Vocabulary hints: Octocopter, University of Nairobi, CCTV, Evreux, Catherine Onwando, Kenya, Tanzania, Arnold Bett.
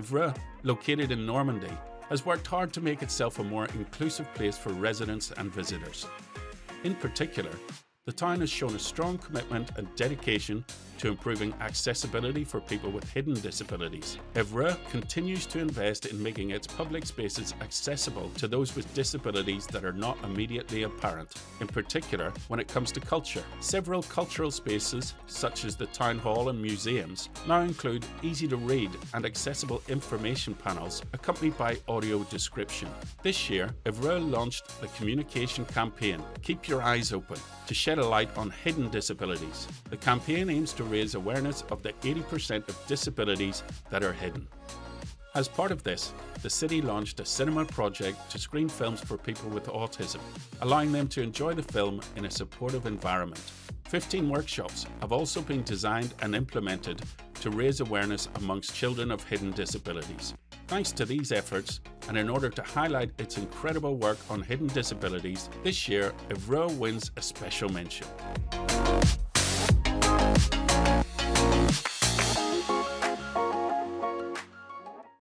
Evreux, located in Normandy, has worked hard to make itself a more inclusive place for residents and visitors. In particular, the town has shown a strong commitment and dedication to improving accessibility for people with hidden disabilities. Evreux continues to invest in making its public spaces accessible to those with disabilities that are not immediately apparent, in particular when it comes to culture. Several cultural spaces, such as the town hall and museums, now include easy-to-read and accessible information panels accompanied by audio description. This year, Evreux launched the communication campaign, Keep Your Eyes Open, to shed a light on hidden disabilities. The campaign aims to raise awareness of the 80% of disabilities that are hidden. As part of this, the city launched a cinema project to screen films for people with autism, allowing them to enjoy the film in a supportive environment. 15 workshops have also been designed and implemented to raise awareness amongst children of hidden disabilities. Thanks to these efforts, and in order to highlight its incredible work on hidden disabilities, this year Evreux wins a special mention.